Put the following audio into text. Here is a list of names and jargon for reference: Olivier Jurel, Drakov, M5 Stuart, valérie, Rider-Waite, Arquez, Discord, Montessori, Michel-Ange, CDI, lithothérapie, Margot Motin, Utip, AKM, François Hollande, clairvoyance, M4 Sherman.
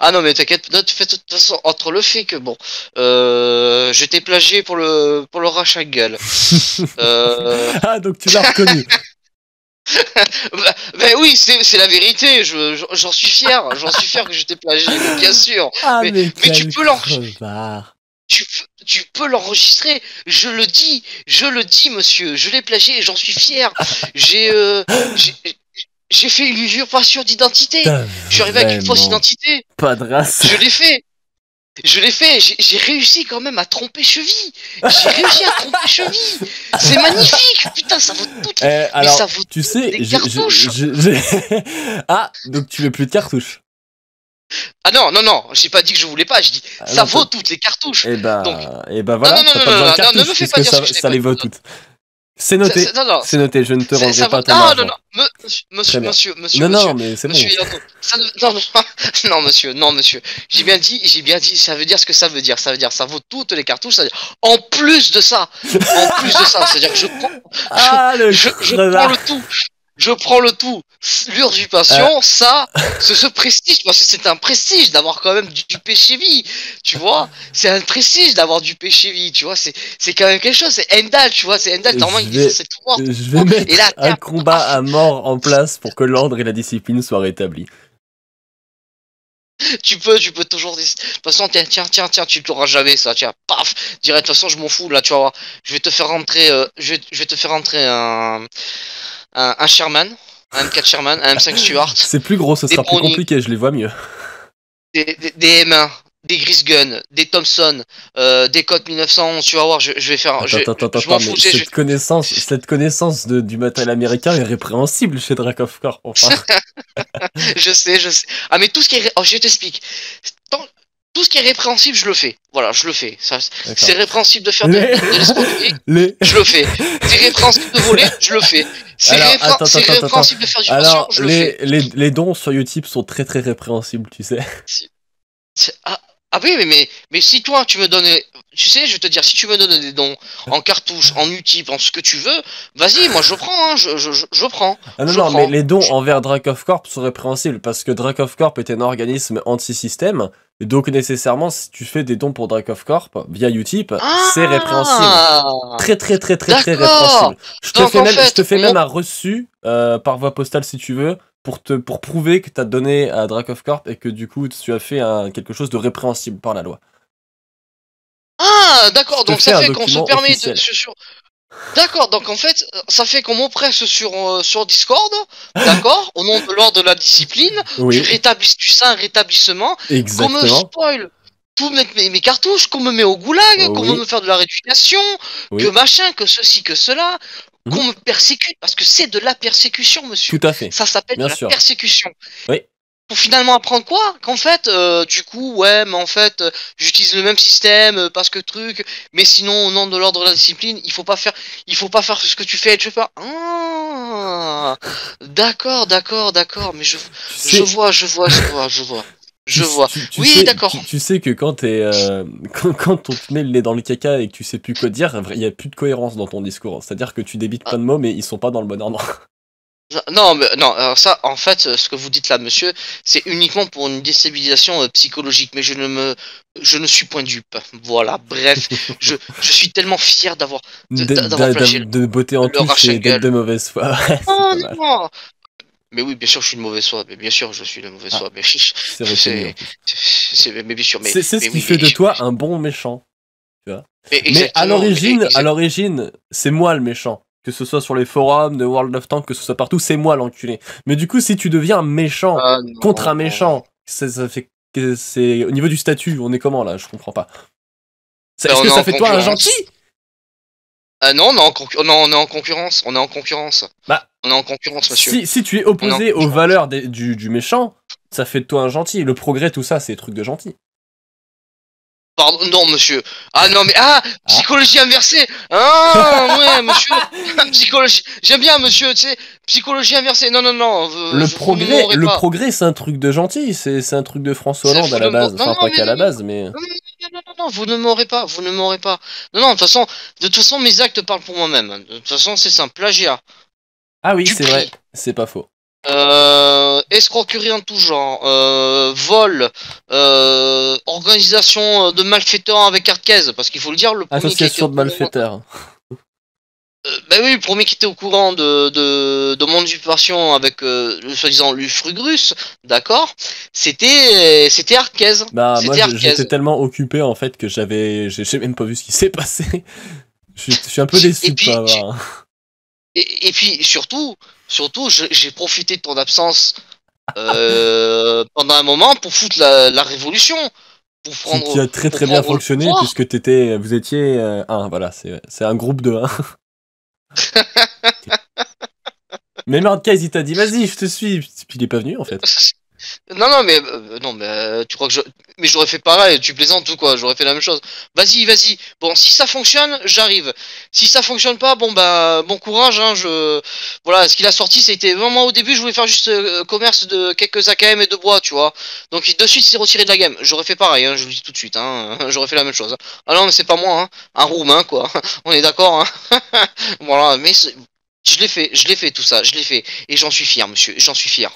Ah non mais t'inquiète, de toute façon, entre le fait que bon, j'étais plagié pour le rachat de gueule. Ah donc tu l'as reconnu. Ben oui, c'est la vérité, j'en suis fier, que j'étais plagié, bien sûr. Ah, mais tu peux l'enregistrer. Tu peux l'enregistrer, je le dis monsieur, je l'ai plagié et j'en suis fier. J'ai fait une usurpation d'identité. Je suis arrivé avec une fausse identité. Pas de race. Je l'ai fait. J'ai réussi quand même à tromper cheville. J'ai réussi à tromper cheville. C'est magnifique. Putain, ça vaut toutes les... alors, mais ça vaut tu sais, des cartouches. Ah, donc tu veux plus de cartouches. Ah non, non, non. J'ai pas dit que je voulais pas. J'ai dit, ah, ça vaut toutes les cartouches. Et bah, donc... et bah voilà. Non, non, non, ne me fais pas dire ça, ça les vaut toutes. C'est noté, c'est noté, je ne te rendrai pas ton argent. Non, non, monsieur, non, mais c'est bon. Non, monsieur, j'ai bien dit, ça veut dire ce que ça veut dire, ça vaut toutes les cartouches, c'est-à-dire, en plus de ça, c'est-à-dire que je prends le tout. L'usurpation, ça, ce prestige, parce que c'est un prestige d'avoir quand même du péché-vie, tu vois. C'est un prestige d'avoir du péché-vie, tu vois. C'est quand même quelque chose, c'est Endal, tu vois. C'est Endal, normalement, il c'est tout mort. Je vais mettre un combat à mort en place pour que l'ordre et la discipline soient rétablis. Tu peux toujours... De toute façon, tiens, tu l'auras jamais, ça, tiens, paf, direct, de toute façon, je m'en fous, là, tu vas voir. Je vais te faire rentrer, un Sherman, un M4 Sherman, un M5 Stuart. C'est plus gros, ça sera plus compliqué, je les vois mieux. Des M1, des Gris Gun, des Thompson, des Colt 1911, tu vas voir, je vais faire... Attends, cette connaissance du matériel américain est répréhensible chez Drakov Corp, enfin. je sais. Ah mais tout ce qui est... Oh, je t'explique. Tout ce qui est répréhensible, je le fais. Voilà, je le fais. C'est répréhensible de faire de l'escroquerie, je le fais. C'est répréhensible de voler, je le fais. C'est répréhensible de faire du passion, je le fais. Les dons sur Utip sont très très répréhensibles, tu sais. Ah oui, mais si toi, tu me donnes... Tu sais, je vais te dire, si tu me donnes des dons en cartouche, en Utip, en ce que tu veux, vas-y, moi je prends, hein, je prends. Ah non, non, mais les dons envers Drakov Corp sont répréhensibles, parce que Drakov Corp est un organisme anti-système. Donc nécessairement, si tu fais des dons pour Drakov Corp via Utip, c'est répréhensible. Très répréhensible. Je te fais même un reçu par voie postale si tu veux, pour prouver que tu as donné à Drakov Corp et que du coup tu as fait quelque chose de répréhensible par la loi. Ah d'accord, donc ça fait qu'on se permet de... D'accord, donc en fait, ça fait qu'on m'oppresse sur Discord, d'accord, au nom de l'ordre de la discipline, oui. Du saint rétablissement, qu'on me spoil toutes mes cartouches, qu'on me met au goulag, oui. Qu'on veut me faire de la rééducation, oui. Que machin, que ceci, que cela, qu'on me persécute, parce que c'est de la persécution, monsieur. Tout à fait. Ça s'appelle de la persécution. Oui. Pour finalement apprendre quoi? Qu'en fait, du coup, ouais, mais en fait, j'utilise le même système, parce que truc, mais sinon, au nom de l'ordre de la discipline, il faut pas faire ce que tu fais, je sais pas. Ah, d'accord, mais je vois. Oui, d'accord. Tu sais que quand on te met le nez dans le caca et que tu sais plus quoi dire, il n'y a plus de cohérence dans ton discours. C'est-à-dire que tu débites plein de mots, mais ils sont pas dans le bon ordre. Non, mais non, alors ça, en fait, ce que vous dites là, monsieur, c'est uniquement pour une déstabilisation psychologique, mais je ne suis point dupe. Voilà, bref, je suis tellement fier d'avoir plagié de beauté en touche et d'être de mauvaise foi. Oh non. Mais oui, bien sûr, je suis de mauvaise foi, mais bien sûr, je suis de mauvaise foi, mais c'est ce qui fait de toi un bon méchant, tu vois. Mais à l'origine, c'est moi le méchant. Que ce soit sur les forums de World of Tanks, que ce soit partout, c'est moi l'enculé. Mais du coup, si tu deviens méchant contre un méchant, ça fait que c'est au niveau du statut, on est comment là? Je comprends pas. Est-ce que ça fait toi un gentil? Non, on est en concurrence. Bah, on est en concurrence, monsieur. Si tu es opposé aux valeurs du méchant, ça fait de toi un gentil. Le progrès, tout ça, c'est des trucs de gentil. Pardon, non monsieur. Ah non mais psychologie inversée. Ah ouais monsieur. Psychologie. J'aime bien monsieur, tu sais, psychologie inversée. Non. Le progrès c'est un truc de gentil, c'est un truc de François Hollande à la base, enfin pas qu'à la base mais non, vous ne m'aurez pas. Non, de toute façon mes actes parlent pour moi-même. De toute façon, c'est simple plagiat. Ah oui, c'est vrai, c'est pas faux. Escroquerie en tout genre, vol, organisation de malfaiteurs avec Arquez, parce qu'il faut le dire, le premier qui était au courant... le premier qui était au courant de mon occupation avec le soi-disant Lufrugrus, d'accord, c'était Arquez. Bah moi j'étais tellement occupé en fait que j'ai même pas vu ce qui s'est passé. je suis un peu déçu de pas avoir. Et puis surtout, j'ai profité de ton absence pendant un moment pour foutre la révolution. Pour prendre, qui a très bien fonctionné puisque vous étiez un, voilà, c'est un groupe de 1. Même Arquez il t'a dit vas-y je te suis, puis il est pas venu en fait. Non mais tu crois que j'aurais fait pareil, tu plaisantes ou quoi, j'aurais fait la même chose. Vas-y, bon si ça fonctionne, j'arrive. Si ça fonctionne pas, bon bah bon courage hein, voilà, ce qu'il a sorti c'était moi au début je voulais faire juste commerce de quelques AKM et de bois, tu vois. Donc de suite il s'est retiré de la game. J'aurais fait pareil, hein, je vous le dis tout de suite hein, j'aurais fait la même chose. Ah non mais c'est pas moi hein, un roumain quoi. On est d'accord hein. Voilà, mais je l'ai fait tout ça, je l'ai fait et j'en suis fier monsieur, j'en suis fier.